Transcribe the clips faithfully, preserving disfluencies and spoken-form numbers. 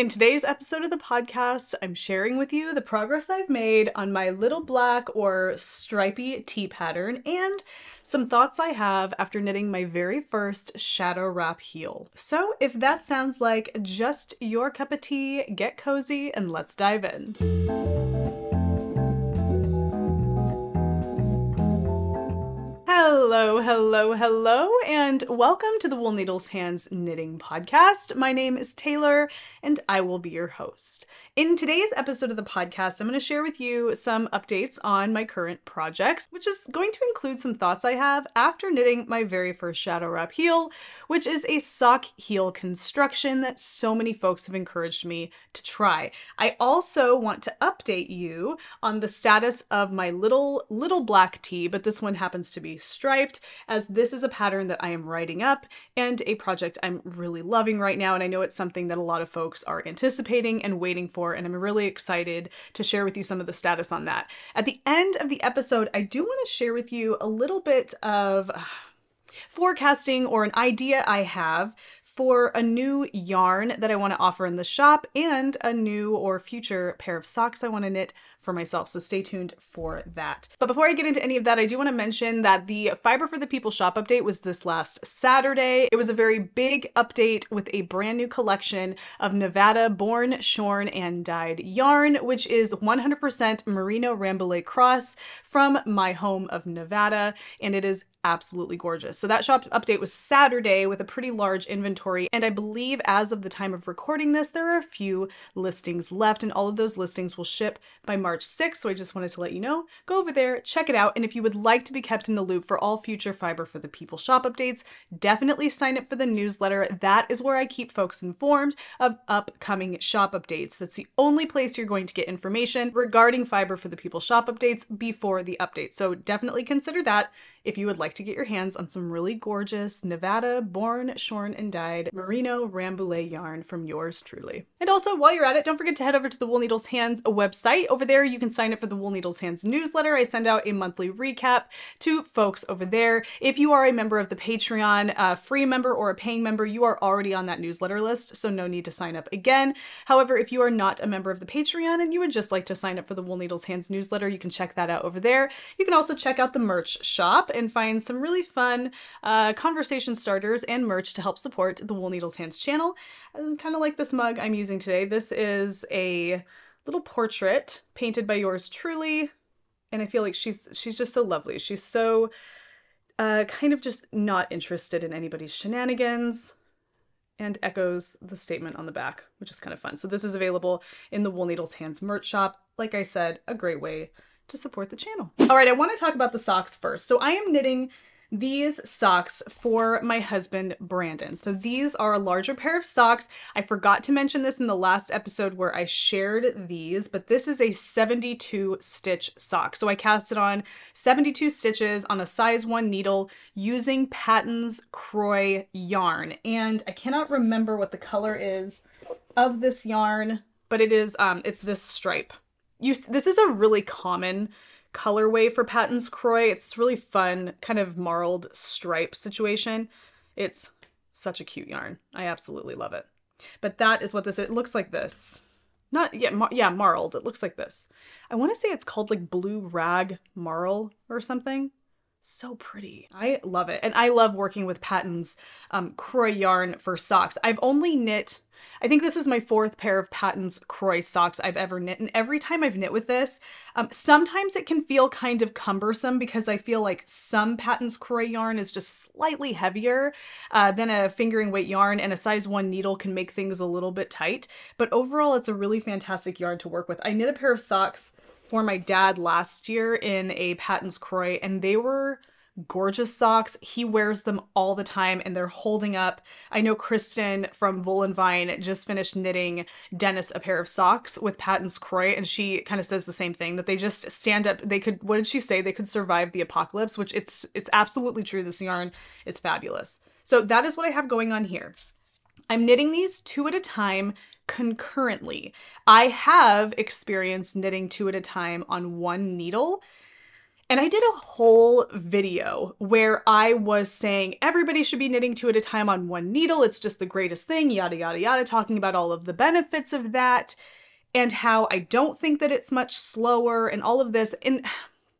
In today's episode of the podcast, I'm sharing with you the progress I've made on my little black or stripy tee pattern and some thoughts I have after knitting my very first Shadow Wrap Heel. So if that sounds like just your cup of tea, get cozy and let's dive in. Hello, hello, hello, and welcome to the Wool Needles Hands Knitting Podcast. My name is Taylor, and I will be your host. In today's episode of the podcast, I'm going to share with you some updates on my current projects, which is going to include some thoughts I have after knitting my very first Shadow Wrap Heel, which is a sock heel construction that so many folks have encouraged me to try. I also want to update you on the status of my little, little black tee, but this one happens to be striped, as this is a pattern that I am writing up and a project I'm really loving right now, and I know it's something that a lot of folks are anticipating and waiting for, and I'm really excited to share with you some of the status on that. At the end of the episode, I do want to share with you a little bit of uh, forecasting or an idea I have for a new yarn that I want to offer in the shop and a new or future pair of socks I want to knit for myself, so stay tuned for that. But before I get into any of that, I do want to mention that the Fiber for the People shop update was this last Saturday. It was a very big update with a brand new collection of Nevada born, shorn, and dyed yarn, which is one hundred percent merino rambouillet cross from my home of Nevada, and it is absolutely gorgeous. So that shop update was Saturday with a pretty large inventory, and I believe as of the time of recording this, there are a few listings left, and all of those listings will ship by March sixth, so I just wanted to let you know. Go over there, check it out, and if you would like to be kept in the loop for all future Fiber for the People shop updates, definitely sign up for the newsletter. That is where I keep folks informed of upcoming shop updates. That's the only place you're going to get information regarding Fiber for the People shop updates before the update, so definitely consider that if you would like to get your hands on some really gorgeous Nevada born, shorn, and dyed merino rambouillet yarn from yours truly. And also, while you're at it, don't forget to head over to the Wool Needles Hands website. Over there you can sign up for the Wool Needles Hands newsletter. I send out a monthly recap to folks over there. If you are a member of the Patreon, a free member or a paying member, you are already on that newsletter list, so no need to sign up again. However, if you are not a member of the Patreon and you would just like to sign up for the Wool Needles Hands newsletter, you can check that out over there. You can also check out the merch shop and find some really fun uh, conversation starters and merch to help support the Wool Needles Hands channel. Kind of like this mug I'm using today. This is a little portrait painted by yours truly, and I feel like she's she's just so lovely. She's so uh, kind of just not interested in anybody's shenanigans, and echoes the statement on the back, which is kind of fun. So this is available in the Wool Needles Hands merch shop. Like I said, a great way to support the channel. All right, I want to talk about the socks first. So I am knitting these socks for my husband, Brandon. So these are a larger pair of socks. I forgot to mention this in the last episode where I shared these, but this is a seventy-two stitch sock. So I cast it on seventy-two stitches on a size one needle using Patons Kroy yarn. And I cannot remember what the color is of this yarn, but it is, um, it's this stripe. You, this is a really common colorway for Patons Kroy. It's really fun, kind of marled stripe situation. It's such a cute yarn. I absolutely love it. But that is what this is. It looks like this. Not yet, yeah, mar yeah, marled. It looks like this. I want to say it's called like Blue Rag Marl or something. So pretty. I love it. And I love working with Patons um, Kroy yarn for socks. I've only knit, I think this is my fourth pair of Patons Kroy socks I've ever knit, and every time I've knit with this, um, sometimes it can feel kind of cumbersome because I feel like some Patons Kroy yarn is just slightly heavier uh, than a fingering weight yarn, and a size one needle can make things a little bit tight, but overall it's a really fantastic yarn to work with. I knit a pair of socks for my dad last year in a Patons Kroy, and they were gorgeous socks. He wears them all the time and they're holding up. I know Kristen from Vol and Vine just finished knitting Dennis a pair of socks with Patons Kroy, and she kind of says the same thing, that they just stand up. They could, what did she say? They could survive the apocalypse, which it's it's absolutely true. This yarn is fabulous. So that is what I have going on here. I'm knitting these two at a time concurrently. I have experience knitting two at a time on one needle, And I did a whole video where I was saying everybody should be knitting two at a time on one needle. It's just the greatest thing, yada, yada, yada, talking about all of the benefits of that and how I don't think that it's much slower and all of this. And,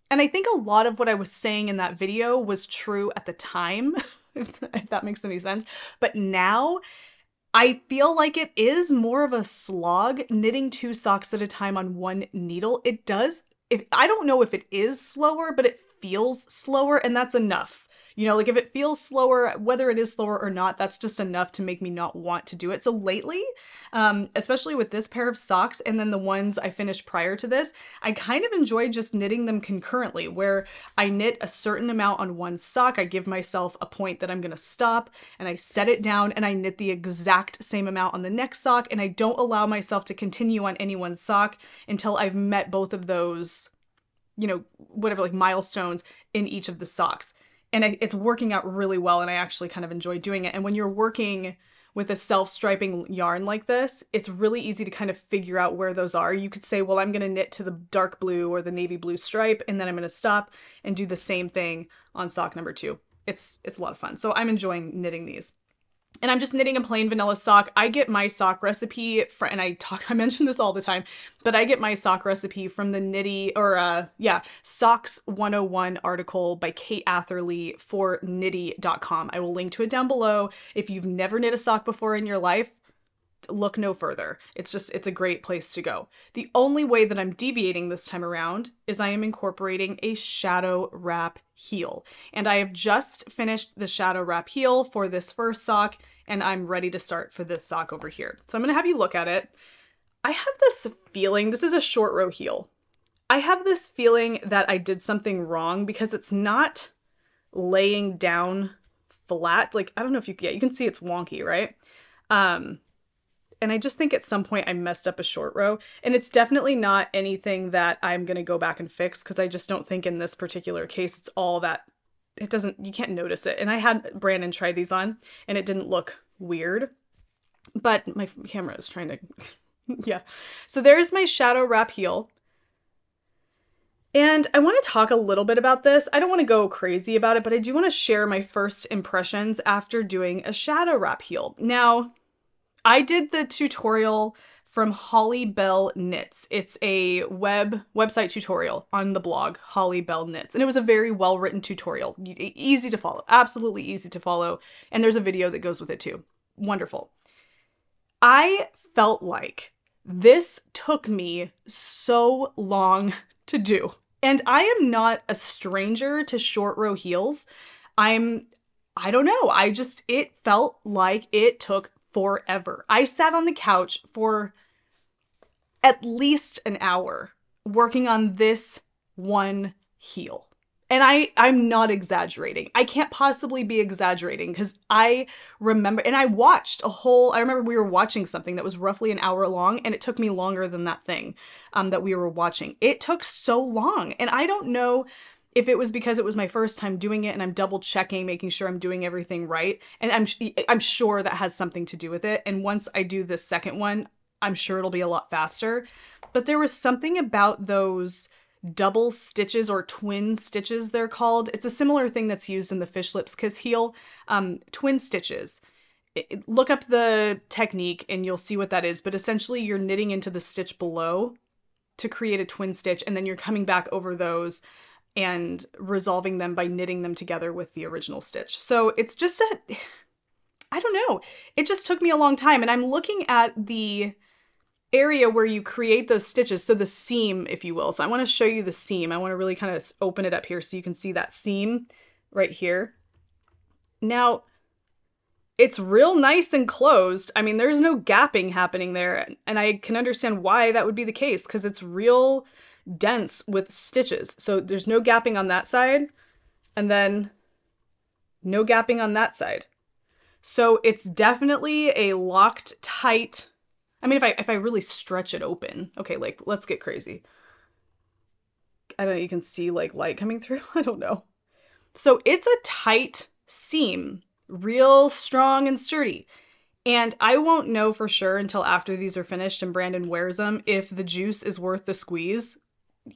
and I think a lot of what I was saying in that video was true at the time, if that makes any sense. But now I feel like it is more of a slog knitting two socks at a time on one needle. It does, if, I don't know if it is slower, but it feels slower and that's enough. You know, like if it feels slower, whether it is slower or not, that's just enough to make me not want to do it. So lately, um, especially with this pair of socks and then the ones I finished prior to this, I kind of enjoy just knitting them concurrently where I knit a certain amount on one sock. I give myself a point that I'm going to stop and I set it down and I knit the exact same amount on the next sock. And I don't allow myself to continue on any one sock until I've met both of those, you know, whatever, like milestones in each of the socks. And it's working out really well, and I actually kind of enjoy doing it. And when you're working with a self-striping yarn like this, it's really easy to kind of figure out where those are. You could say, well, I'm going to knit to the dark blue or the navy blue stripe, and then I'm going to stop and do the same thing on sock number two. It's, it's a lot of fun. So I'm enjoying knitting these. And I'm just knitting a plain vanilla sock. I get my sock recipe, for, and I talk, I mention this all the time, but I get my sock recipe from the Knitty, or uh, yeah, Socks one oh one article by Kate Atherley for knitty dot com. I will link to it down below. If you've never knit a sock before in your life, look no further. It's just, it's a great place to go. The only way that I'm deviating this time around is I am incorporating a shadow wrap heel. And I have just finished the shadow wrap heel for this first sock, and I'm ready to start for this sock over here. So I'm going to have you look at it. I have this feeling, this is a short row heel. I have this feeling that I did something wrong because it's not laying down flat. Like, I don't know if you can, yeah, you can see it's wonky, right? Um, And I just think at some point I messed up a short row, and it's definitely not anything that I'm going to go back and fix because I just don't think in this particular case it's all that, it doesn't, you can't notice it. And I had Brandon try these on and it didn't look weird, but my camera is trying to, yeah. So there's my shadow wrap heel. And I want to talk a little bit about this. I don't want to go crazy about it, but I do want to share my first impressions after doing a shadow wrap heel. Now, I did the tutorial from Holly Bell Knits. It's a web website tutorial on the blog, Holly Bell Knits. And it was a very well-written tutorial, easy to follow, absolutely easy to follow. And there's a video that goes with it too. Wonderful. I felt like this took me so long to do. And I am not a stranger to short row heels. I'm, I don't know. I just, it felt like it took forever. I sat on the couch for at least an hour working on this one heel. And I, I'm not exaggerating. I can't possibly be exaggerating because I remember, and I watched a whole, I remember we were watching something that was roughly an hour long, and it took me longer than that thing um, that we were watching. It took so long. And I don't know if it was because it was my first time doing it and I'm double checking, making sure I'm doing everything right. And I'm, I'm sure that has something to do with it. And once I do this second one, I'm sure it'll be a lot faster. But there was something about those double stitches or twin stitches, they're called. It's a similar thing that's used in the Fish Lips Kiss heel, um, twin stitches. It, look up the technique and you'll see what that is. But essentially you're knitting into the stitch below to create a twin stitch. And then you're coming back over those and resolving them by knitting them together with the original stitch. So it's just a, I don't know, it just took me a long time. And I'm looking at the area where you create those stitches, so the seam, if you will. So I want to show you the seam. I want to really kind of open it up here so you can see that seam right here. Now, it's real nice and closed. I mean, there's no gapping happening there. And I can understand why that would be the case because it's real dense with stitches. So there's no gapping on that side and then no gapping on that side. So it's definitely a locked tight. I mean, if I, if I really stretch it open, okay, like let's get crazy. I don't know, you can see like light coming through. I don't know. So it's a tight seam, real strong and sturdy. And I won't know for sure until after these are finished and Brandon wears them if the juice is worth the squeeze.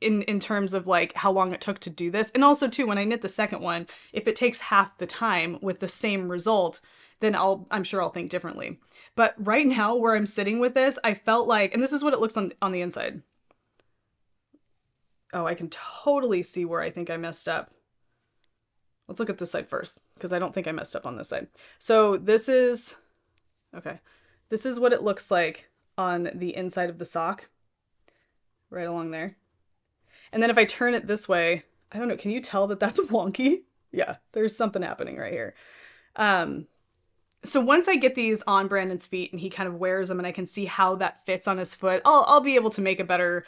in in terms of like how long it took to do this. And also too, when I knit the second one, if it takes half the time with the same result, then I'll, I'm sure I'll think differently. But right now where I'm sitting with this, I felt like, and this is what it looks on, on the inside. Oh, I can totally see where I think I messed up. Let's look at this side first, because I don't think I messed up on this side. So this is, okay, this is what it looks like on the inside of the sock, right along there. And then if I turn it this way, I don't know, can you tell that that's wonky? Yeah, there's something happening right here. Um, so once I get these on Brandon's feet and he kind of wears them and I can see how that fits on his foot, I'll, I'll be able to make a better,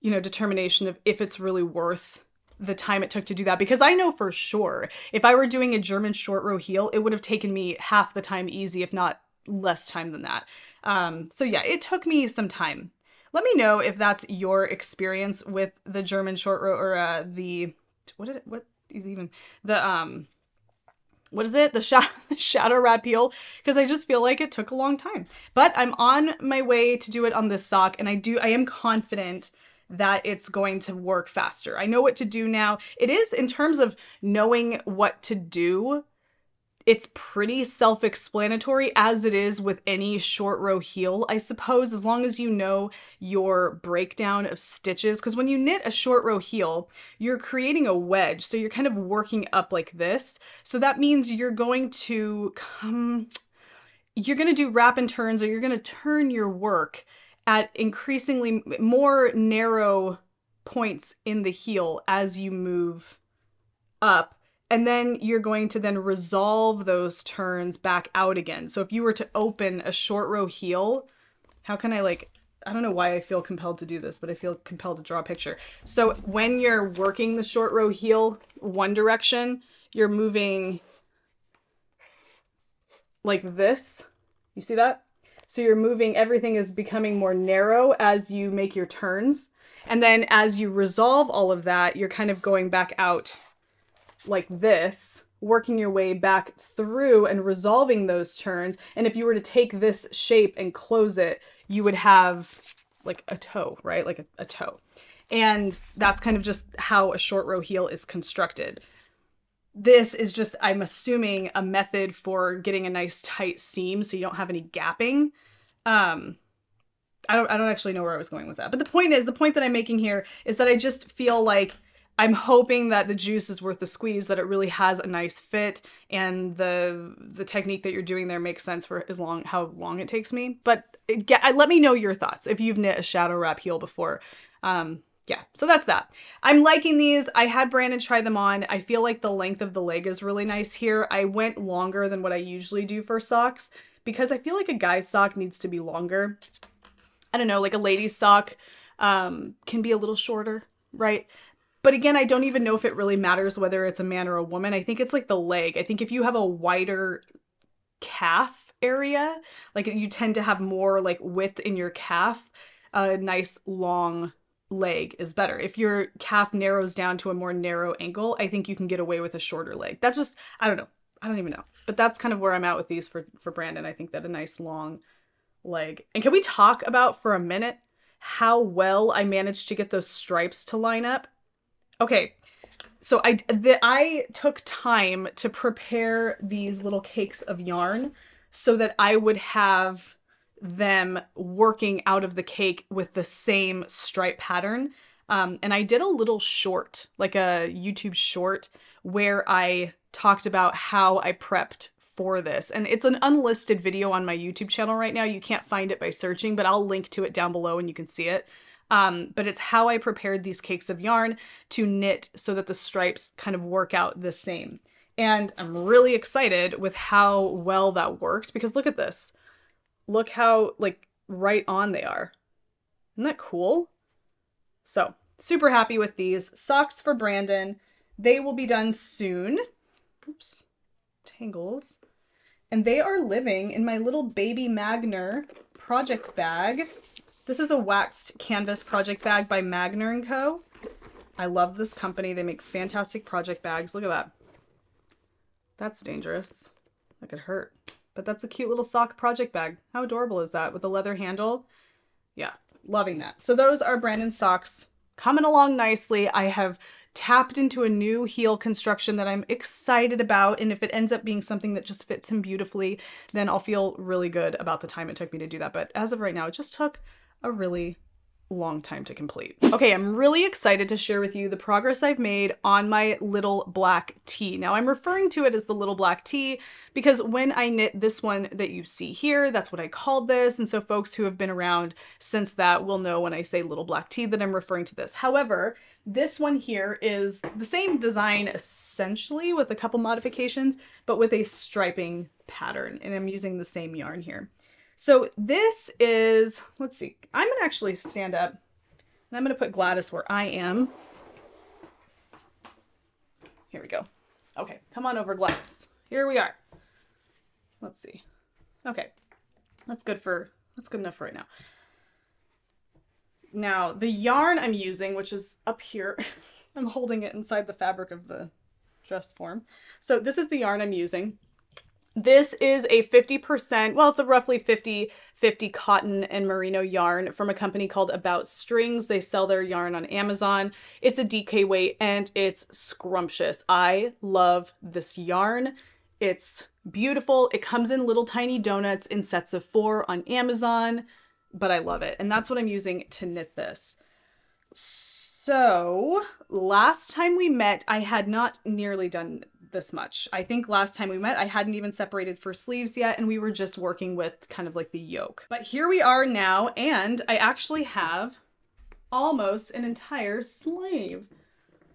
you know, determination of if it's really worth the time it took to do that, because I know for sure if I were doing a German short row heel, it would have taken me half the time easy, if not less time than that. Um, so yeah, it took me some time. Let me know if that's your experience with the German short row, or uh, the, what did it, what is even, the, um, what is it? The shadow, shadow wrap heel, because I just feel like it took a long time. But I'm on my way to do it on this sock, and I do, I am confident that it's going to work faster. I know what to do now. It is, in terms of knowing what to do, it's pretty self-explanatory, as it is with any short row heel, I suppose, as long as you know your breakdown of stitches. Because when you knit a short row heel, you're creating a wedge, so you're kind of working up like this. So that means you're going to come, you're going to do wrap and turns, or you're going to turn your work at increasingly more narrow points in the heel as you move up. And then you're going to then resolve those turns back out again. So if you were to open a short row heel, how can I like, I don't know why I feel compelled to do this, but I feel compelled to draw a picture. So when you're working the short row heel one direction, you're moving like this. You see that? So you're moving, everything is becoming more narrow as you make your turns. And then as you resolve all of that, you're kind of going back out like this, working your way back through and resolving those turns. And if you were to take this shape and close it, you would have like a toe, right? Like a, a toe. And that's kind of just how a short row heel is constructed. This is just, I'm assuming, a method for getting a nice tight seam so you don't have any gapping. Um, I don't, I don't actually know where I was going with that. But the point is, the point that I'm making here is that I just feel like I'm hoping that the juice is worth the squeeze, that it really has a nice fit, and the the technique that you're doing there makes sense for as long how long it takes me. But it, let me know your thoughts if you've knit a shadow wrap heel before. Um, Yeah, so that's that. I'm liking these. I had Brandon try them on. I feel like the length of the leg is really nice here. I went longer than what I usually do for socks because I feel like a guy's sock needs to be longer. I don't know, like a lady's sock um, can be a little shorter, right? But again, I don't even know if it really matters whether it's a man or a woman. I think it's like the leg. I think if you have a wider calf area, like you tend to have more like width in your calf, a nice long leg is better. If your calf narrows down to a more narrow angle, I think you can get away with a shorter leg. That's just, I don't know. I don't even know. But that's kind of where I'm at with these for, for Brandon. I think that a nice long leg. And can we talk about for a minute how well I managed to get those stripes to line up? Okay. So I, the, I took time to prepare these little cakes of yarn so that I would have them working out of the cake with the same stripe pattern. Um, and I did a little short, like a YouTube short, where I talked about how I prepped for this. And it's an unlisted video on my YouTube channel right now. You can't find it by searching, but I'll link to it down below and you can see it. Um, but it's how I prepared these cakes of yarn to knit so that the stripes kind of work out the same. And I'm really excited with how well that worked, because look at this. Look how, like, right on they are. Isn't that cool? So, super happy with these. Socks for Brandon. They will be done soon. Oops. Tangles. And they are living in my little baby Magner project bag. This is a waxed canvas project bag by Magner and Co. I love this company. They make fantastic project bags. Look at that. That's dangerous. That could hurt. But that's a cute little sock project bag. How adorable is that with a leather handle? Yeah, loving that. So those are Brandon's socks coming along nicely. I have tapped into a new heel construction that I'm excited about, and if it ends up being something that just fits him beautifully, then I'll feel really good about the time it took me to do that. But as of right now, it just took a really long time to complete. Okay, I'm really excited to share with you the progress I've made on my Little Black Tee. Now I'm referring to it as the Little Black Tee because when I knit this one that you see here, that's what I called this. And so folks who have been around since that will know when I say Little Black Tee that I'm referring to this. However, this one here is the same design essentially with a couple modifications, but with a striping pattern. And I'm using the same yarn here. So this is, let's see, I'm gonna actually stand up and I'm gonna put Gladys where I am. Here we go. Okay, come on over, Gladys. Here we are. Let's see. Okay, that's good for, that's good enough for right now. Now the yarn I'm using, which is up here, I'm holding it inside the fabric of the dress form. So this is the yarn I'm using. This is a fifty percent, well, it's a roughly fifty fifty cotton and merino yarn from a company called About Strings. They sell their yarn on Amazon. It's a D K weight and it's scrumptious. I love this yarn. It's beautiful. It comes in little tiny donuts in sets of four on Amazon, but I love it. And that's what I'm using to knit this. So last time we met, I had not nearly done this much. I think last time we met, I hadn't even separated for sleeves yet, and we were just working with kind of like the yoke. But here we are now, and I actually have almost an entire sleeve.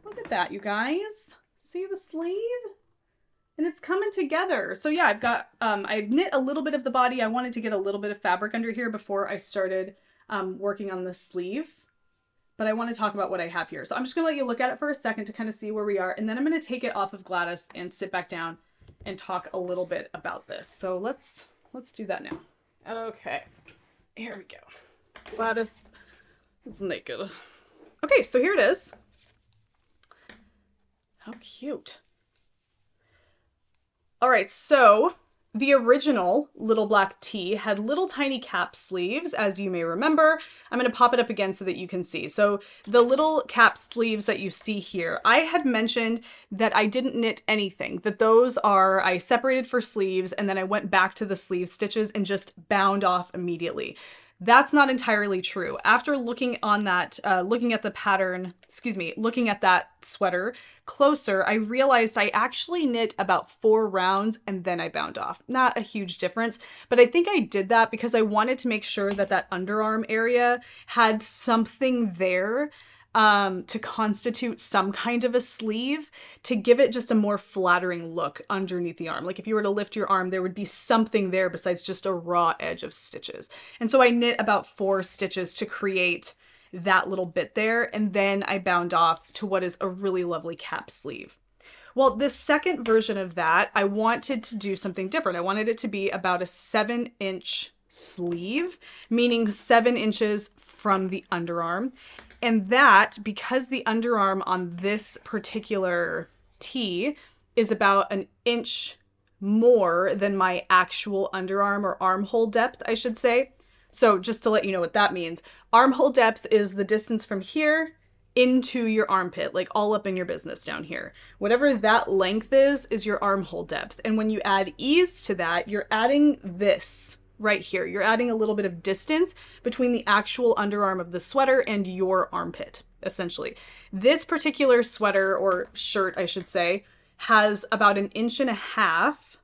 Look at that, you guys. See the sleeve? And it's coming together. So yeah, I've got, um, I knit a little bit of the body. I wanted to get a little bit of fabric under here before I started um, working on the sleeve. But I want to talk about what I have here. So I'm just gonna let you look at it for a second to kind of see where we are. And then I'm gonna take it off of Gladys and sit back down and talk a little bit about this. So let's, let's do that now. Okay, here we go. Gladys is naked. Okay, so here it is. How cute. All right, so the original Little Black Tee had little tiny cap sleeves, as you may remember. I'm going to pop it up again so that you can see. So the little cap sleeves that you see here, I had mentioned that I didn't knit anything, that those are, I separated for sleeves and then I went back to the sleeve stitches and just bound off immediately. That's not entirely true. After looking on that, uh, looking at the pattern, excuse me, looking at that sweater closer, I realized I actually knit about four rounds and then I bound off. Not a huge difference, but I think I did that because I wanted to make sure that that underarm area had something there um, to constitute some kind of a sleeve to give it just a more flattering look underneath the arm. Like if you were to lift your arm, there would be something there besides just a raw edge of stitches. And so I knit about four stitches to create that little bit there. And then I bound off to what is a really lovely cap sleeve. Well, this second version of that, I wanted to do something different. I wanted it to be about a seven inch sleeve, meaning seven inches from the underarm. And that, because the underarm on this particular tee is about an inch more than my actual underarm or armhole depth, I should say. So just to let you know what that means, armhole depth is the distance from here into your armpit, like all up in your business down here. Whatever that length is, is your armhole depth. And when you add ease to that, you're adding this right here. You're adding a little bit of distance between the actual underarm of the sweater and your armpit, essentially. This particular sweater or shirt, I should say, has about an inch and a half.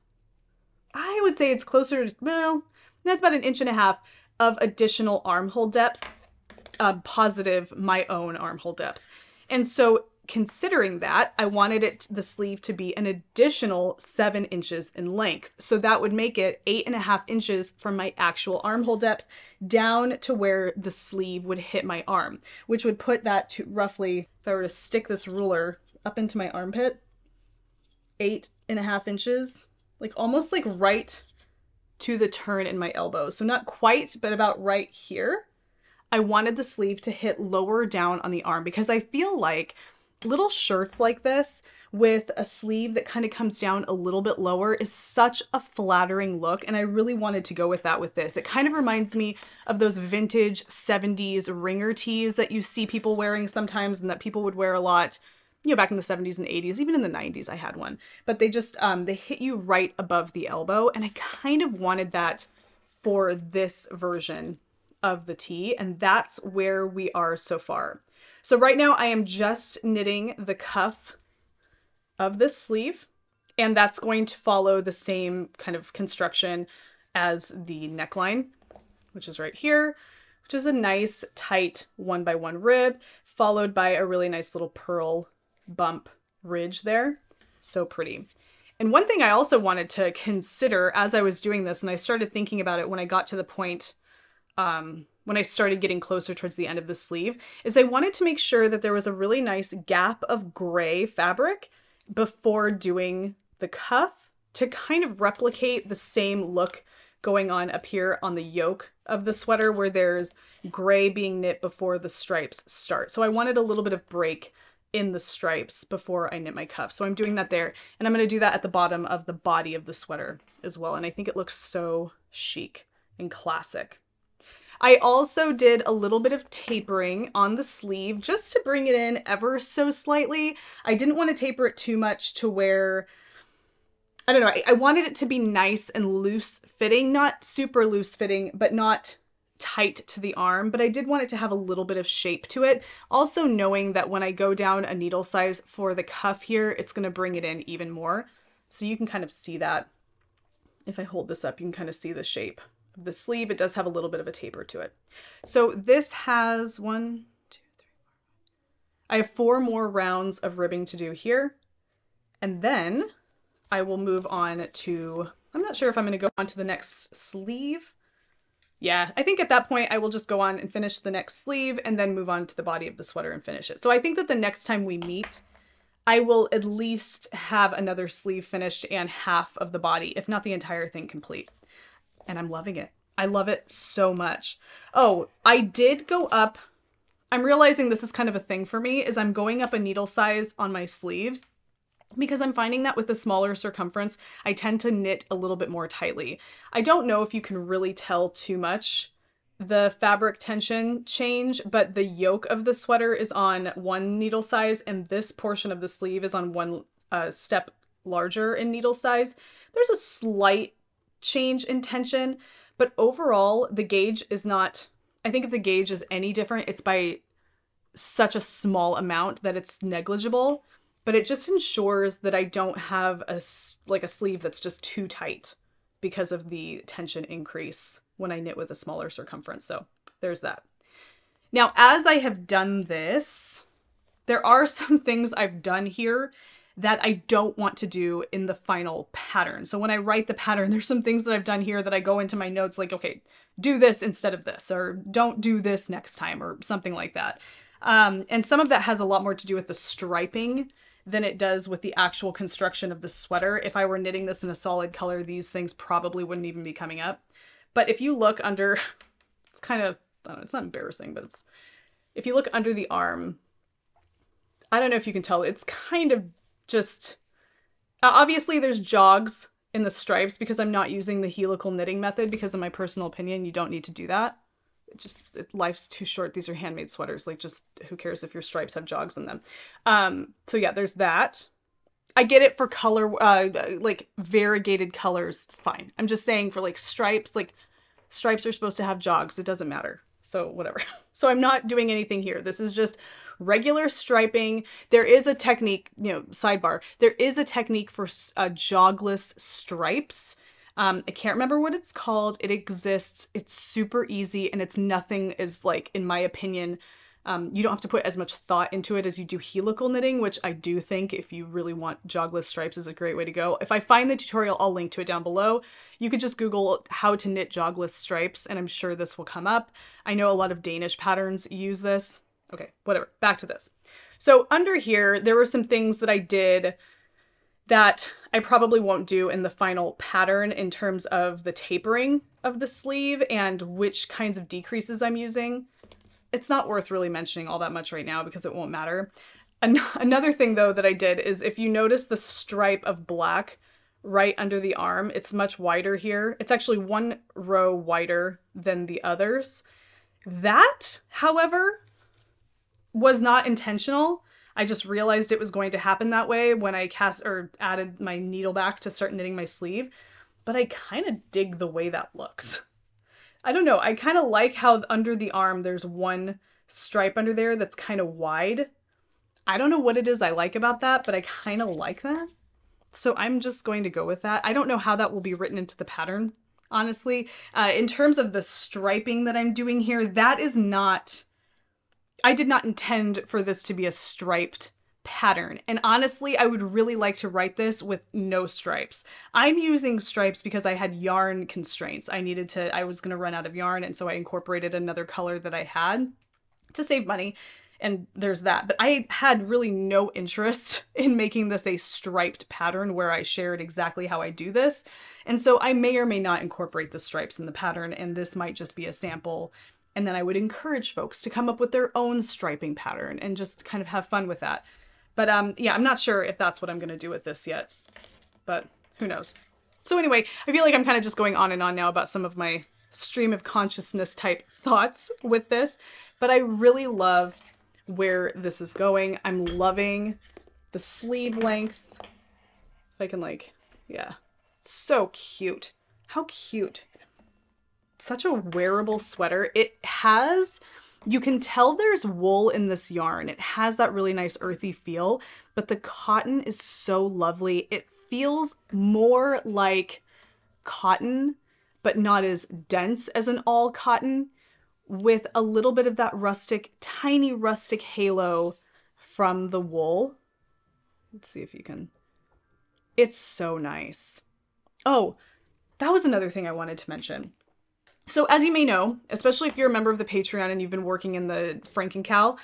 I would say it's closer to, well, that's about an inch and a half of additional armhole depth, uh, positive my own armhole depth. And so considering that, I wanted it, the sleeve to be an additional seven inches in length. So that would make it eight and a half inches from my actual armhole depth down to where the sleeve would hit my arm, which would put that to roughly, if I were to stick this ruler up into my armpit, eight and a half inches, like almost like right to the turn in my elbow. So not quite, but about right here. I wanted the sleeve to hit lower down on the arm because I feel like little shirts like this with a sleeve that kind of comes down a little bit lower is such a flattering look, and I really wanted to go with that with this. It kind of reminds me of those vintage seventies ringer tees that you see people wearing sometimes and that people would wear a lot, you know, back in the seventies and eighties, even in the nineties I had one, but they just, um, they hit you right above the elbow, and I kind of wanted that for this version of the tee, and that's where we are so far. So right now I am just knitting the cuff of this sleeve, and that's going to follow the same kind of construction as the neckline, which is right here, which is a nice tight one by one rib, followed by a really nice little pearl bump ridge there. So pretty. And one thing I also wanted to consider as I was doing this, and I started thinking about it when I got to the point um, when I started getting closer towards the end of the sleeve, is I wanted to make sure that there was a really nice gap of gray fabric before doing the cuff to kind of replicate the same look going on up here on the yoke of the sweater where there's gray being knit before the stripes start. So I wanted a little bit of break in the stripes before I knit my cuff. So I'm doing that there, and I'm going to do that at the bottom of the body of the sweater as well. And I think it looks so chic and classic. I also did a little bit of tapering on the sleeve just to bring it in ever so slightly. I didn't want to taper it too much to where, I don't know, I, I wanted it to be nice and loose fitting, not super loose fitting, but not tight to the arm, but I did want it to have a little bit of shape to it. Also knowing that when I go down a needle size for the cuff here, it's going to bring it in even more. So you can kind of see that. If I hold this up, you can kind of see the shape of the sleeve. It does have a little bit of a taper to it. So this has one, two, three, four. I have four more rounds of ribbing to do here. And then I will move on to, I'm not sure if I'm going to go on to the next sleeve. Yeah, I think at that point I will just go on and finish the next sleeve and then move on to the body of the sweater and finish it. So I think that the next time we meet, I will at least have another sleeve finished and half of the body, if not the entire thing complete. And I'm loving it. I love it so much. Oh, I did go up. I'm realizing this is kind of a thing for me, is I'm going up a needle size on my sleeves, because I'm finding that with a smaller circumference, I tend to knit a little bit more tightly. I don't know if you can really tell too much the fabric tension change, but the yoke of the sweater is on one needle size and this portion of the sleeve is on one uh, step larger in needle size. There's a slight change in tension, but overall the gauge is not, I think if the gauge is any different, it's by such a small amount that it's negligible. But it just ensures that I don't have a, like a sleeve that's just too tight because of the tension increase when I knit with a smaller circumference. So there's that. Now, as I have done this, there are some things I've done here that I don't want to do in the final pattern. So when I write the pattern, there's some things that I've done here that I go into my notes like, okay, do this instead of this, or don't do this next time, or something like that. Um, and some of that has a lot more to do with the striping than it does with the actual construction of the sweater. If I were knitting this in a solid color, these things probably wouldn't even be coming up. But if you look under, it's kind of, I don't know, it's not embarrassing, but it's, if you look under the arm, I don't know if you can tell, it's kind of just, obviously there's jogs in the stripes because I'm not using the helical knitting method because in my personal opinion, you don't need to do that. It just, it, life's too short. These are handmade sweaters. Like, just who cares if your stripes have jogs in them? Um, so yeah, there's that. I get it for color, uh, like variegated colors, fine. I'm just saying for like stripes, like stripes are supposed to have jogs. It doesn't matter. So whatever. So I'm not doing anything here. This is just regular striping. There is a technique, you know, sidebar. There is a technique for uh, jogless stripes. Um, I can't remember what it's called. It exists. It's super easy, and it's nothing is like, in my opinion, um, you don't have to put as much thought into it as you do helical knitting, which I do think if you really want jogless stripes is a great way to go. If I find the tutorial, I'll link to it down below. You could just Google how to knit jogless stripes, and I'm sure this will come up. I know a lot of Danish patterns use this. Okay, whatever. Back to this. So under here, there were some things that I did that I probably won't do in the final pattern in terms of the tapering of the sleeve and which kinds of decreases I'm using. It's not worth really mentioning all that much right now because it won't matter. An another thing though that I did is, if you notice the stripe of black right under the arm, it's much wider here. It's actually one row wider than the others. That, however, was not intentional. I just realized it was going to happen that way when I cast or added my needle back to start knitting my sleeve, but I kind of dig the way that looks. I don't know, I kind of like how under the arm there's one stripe under there that's kind of wide. I don't know what it is I like about that, but I kind of like that. So I'm just going to go with that. I don't know how that will be written into the pattern, honestly. Uh, in terms of the striping that I'm doing here, that is not, I did not intend for this to be a striped pattern. And honestly, I would really like to write this with no stripes. I'm using stripes because I had yarn constraints. I needed to, I was gonna run out of yarn, and so I incorporated another color that I had to save money. And there's that, but I had really no interest in making this a striped pattern where I shared exactly how I do this. And so I may or may not incorporate the stripes in the pattern, and this might just be a sample. And then I would encourage folks to come up with their own striping pattern and just kind of have fun with that. But um, yeah, I'm not sure if that's what I'm gonna do with this yet, but who knows? So anyway, I feel like I'm kind of just going on and on now about some of my stream of consciousness type thoughts with this, but I really love where this is going. I'm loving the sleeve length. If I can, like, yeah, so cute. How cute. Such a wearable sweater. It has, you can tell there's wool in this yarn. It has that really nice earthy feel, but the cotton is so lovely. It feels more like cotton, but not as dense as an all cotton, with a little bit of that rustic, tiny rustic halo from the wool. Let's see if you can, it's so nice. Oh, that was another thing I wanted to mention. So as you may know, especially if you're a member of the Patreon and you've been working in the Frankencal,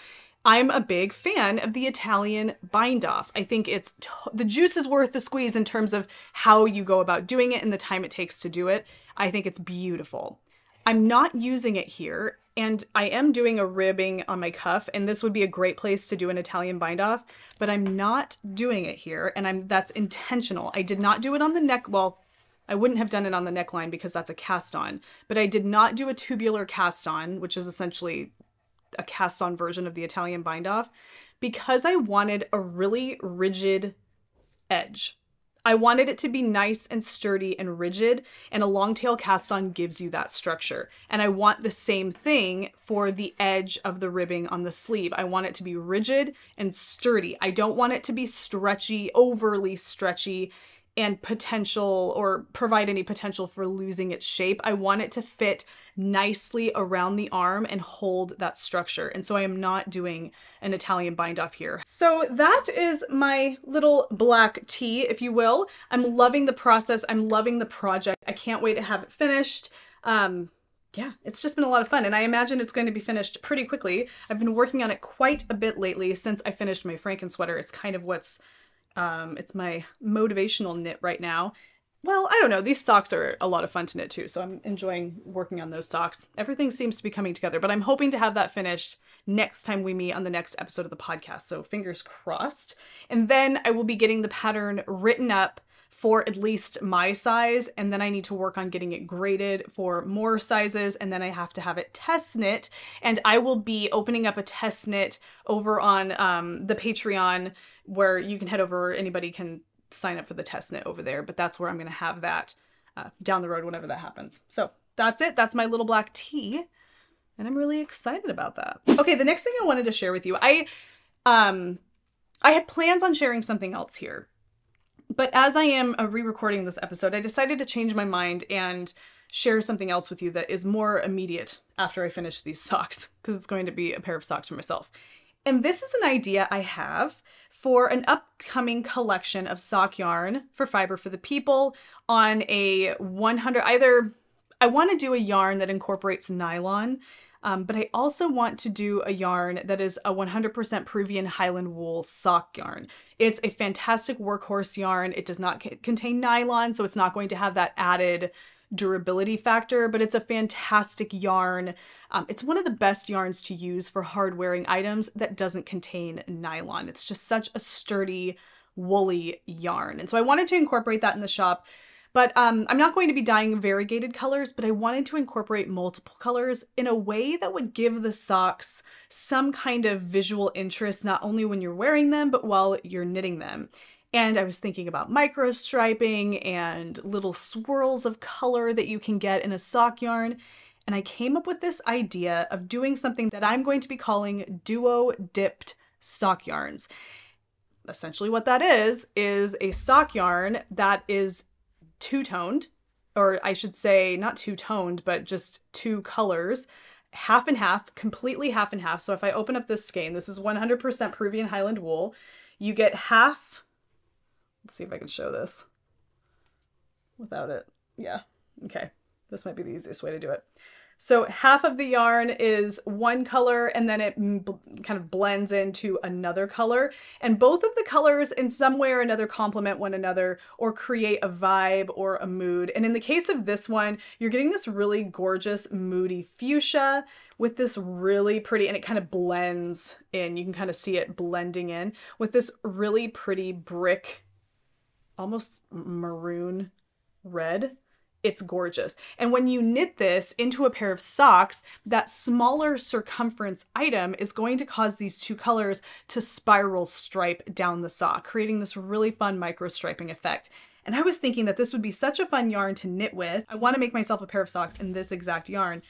I'm a big fan of the Italian bind-off. I think it's, the juice is worth the squeeze in terms of how you go about doing it and the time it takes to do it. I think it's beautiful. I'm not using it here, and I am doing a ribbing on my cuff, and this would be a great place to do an Italian bind-off, but I'm not doing it here, and I'm that's intentional. I did not do it on the neck, well, I wouldn't have done it on the neckline because that's a cast-on, but I did not do a tubular cast-on, which is essentially a cast-on version of the Italian bind-off, because I wanted a really rigid edge. I wanted it to be nice and sturdy and rigid, and a long tail cast on gives you that structure. And I want the same thing for the edge of the ribbing on the sleeve. I want it to be rigid and sturdy. I don't want it to be stretchy, overly stretchy, and potential or provide any potential for losing its shape. I want it to fit nicely around the arm and hold that structure. And so I am not doing an Italian bind off here. So that is my little black tee, if you will. I'm loving the process. I'm loving the project. I can't wait to have it finished. Um, yeah, it's just been a lot of fun, and I imagine it's going to be finished pretty quickly. I've been working on it quite a bit lately since I finished my Franken sweater. It's kind of what's Um, it's my motivational knit right now. Well, I don't know. These socks are a lot of fun to knit too, so I'm enjoying working on those socks. Everything seems to be coming together, but I'm hoping to have that finished next time we meet on the next episode of the podcast. So fingers crossed. And then I will be getting the pattern written up for at least my size, and then I need to work on getting it graded for more sizes, and then I have to have it test knit, and I will be opening up a test knit over on um, the Patreon, where you can head over, anybody can sign up for the test knit over there, but that's where I'm gonna have that uh, down the road whenever that happens. So that's it, that's my little black tee, and I'm really excited about that. Okay, the next thing I wanted to share with you, I, um, I had plans on sharing something else here, but as I am re-recording this episode, I decided to change my mind and share something else with you that is more immediate after I finish these socks, because it's going to be a pair of socks for myself. And this is an idea I have for an upcoming collection of sock yarn for Fiber for the People on a one hundred, either, I want to do a yarn that incorporates nylon, um, but I also want to do a yarn that is a one hundred percent Peruvian Highland wool sock yarn. It's a fantastic workhorse yarn. It does not contain nylon, so it's not going to have that added durability factor, but it's a fantastic yarn. Um, it's one of the best yarns to use for hard wearing items that doesn't contain nylon. It's just such a sturdy, woolly yarn. And so I wanted to incorporate that in the shop, but um, I'm not going to be dyeing variegated colors, but I wanted to incorporate multiple colors in a way that would give the socks some kind of visual interest, not only when you're wearing them, but while you're knitting them. And I was thinking about micro striping and little swirls of color that you can get in a sock yarn. And I came up with this idea of doing something that I'm going to be calling duo dipped sock yarns. Essentially what that is, is a sock yarn that is two-toned, or I should say not two-toned, but just two colors, half and half, completely half and half. So if I open up this skein, this is one hundred percent Peruvian Highland wool. You get half. Let's see if I can show this without it. Yeah. Okay. This might be the easiest way to do it. So half of the yarn is one color, and then it kind of blends into another color. And both of the colors in some way or another complement one another or create a vibe or a mood. And in the case of this one, you're getting this really gorgeous moody fuchsia with this really pretty, and it kind of blends in. You can kind of see it blending in with this really pretty brick, almost maroon red. It's gorgeous. And when you knit this into a pair of socks, that smaller circumference item is going to cause these two colors to spiral stripe down the sock, creating this really fun micro striping effect. And I was thinking that this would be such a fun yarn to knit with. I want to make myself a pair of socks in this exact yarn,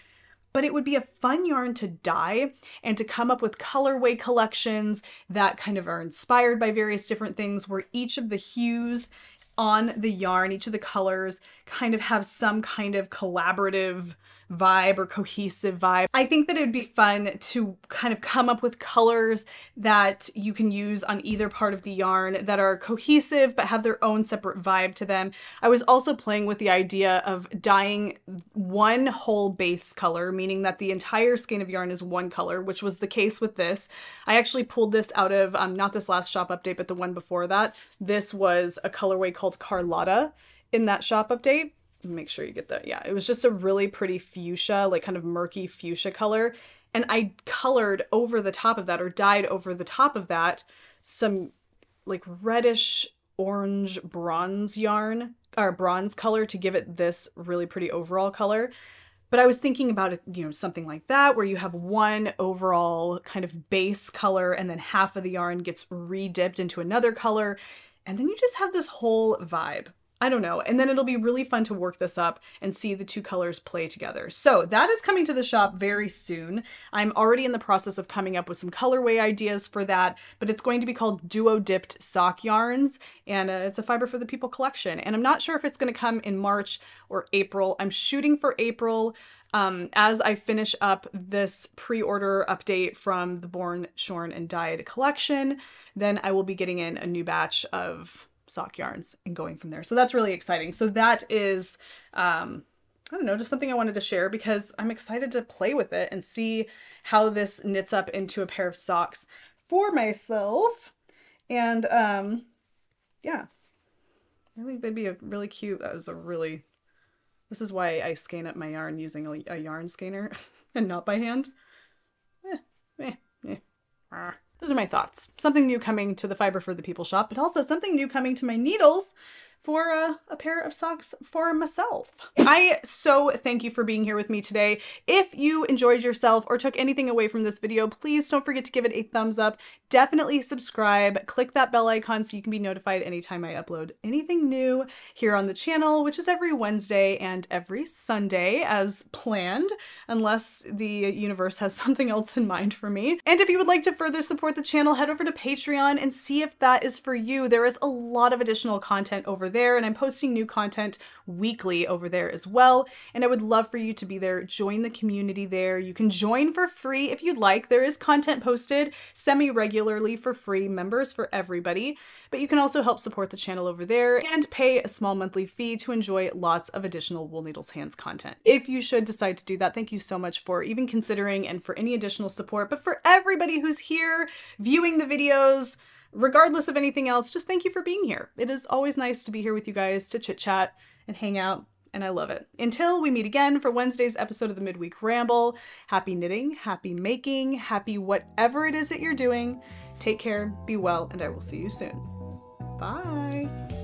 but it would be a fun yarn to dye and to come up with colorway collections that kind of are inspired by various different things, where each of the hues on the yarn, each of the colors kind of have some kind of collaborative vibe or cohesive vibe. I think that it would be fun to kind of come up with colors that you can use on either part of the yarn that are cohesive but have their own separate vibe to them. I was also playing with the idea of dyeing one whole base color, meaning that the entire skein of yarn is one color, which was the case with this. I actually pulled this out of, um, not this last shop update, but the one before that. This was a colorway called Carlotta in that shop update. Make sure you get that. Yeah, it was just a really pretty fuchsia, like kind of murky fuchsia color. And I colored over the top of that, or dyed over the top of that, some like reddish orange bronze yarn or bronze color to give it this really pretty overall color. But I was thinking about, you know, something like that, where you have one overall kind of base color and then half of the yarn gets re-dipped into another color. And then you just have this whole vibe. I don't know. And then it'll be really fun to work this up and see the two colors play together. So that is coming to the shop very soon. I'm already in the process of coming up with some colorway ideas for that, but it's going to be called Duo Dipped Sock Yarns, and uh, it's a Fiber for the People collection. And I'm not sure if it's going to come in March or April. I'm shooting for April. Um, as I finish up this pre-order update from the Born, Shorn, and Dyed collection, then I will be getting in a new batch of sock yarns and going from there. So that's really exciting. So that is, um, I don't know, just something I wanted to share because I'm excited to play with it and see how this knits up into a pair of socks for myself. And um, yeah, I think they'd be a really cute, that was a really, this is why I skein up my yarn using a, a yarn skeiner and not by hand. Eh, eh, eh. Ah. Those are my thoughts. Something new coming to the Fiber for the People shop, but also something new coming to my needles for a, a pair of socks for myself. I so thank you for being here with me today. If you enjoyed yourself or took anything away from this video, please don't forget to give it a thumbs up. Definitely subscribe, click that bell icon so you can be notified anytime I upload anything new here on the channel, which is every Wednesday and every Sunday as planned, unless the universe has something else in mind for me. And if you would like to further support the channel, head over to Patreon and see if that is for you. There is a lot of additional content over there, and I'm posting new content weekly over there as well, and I would love for you to be there. Join the community there. You can join for free if you'd like. There is content posted semi-regularly for free, members for everybody, but you can also help support the channel over there and pay a small monthly fee to enjoy lots of additional Wool Needles Hands content. If you should decide to do that, thank you so much for even considering and for any additional support. But for everybody who's here viewing the videos, regardless of anything else, just thank you for being here. It is always nice to be here with you guys to chit chat and hang out and I love it. Until we meet again for Wednesday's episode of the Midweek Ramble, happy knitting, happy making, happy whatever it is that you're doing. Take care, be well, and I will see you soon. Bye.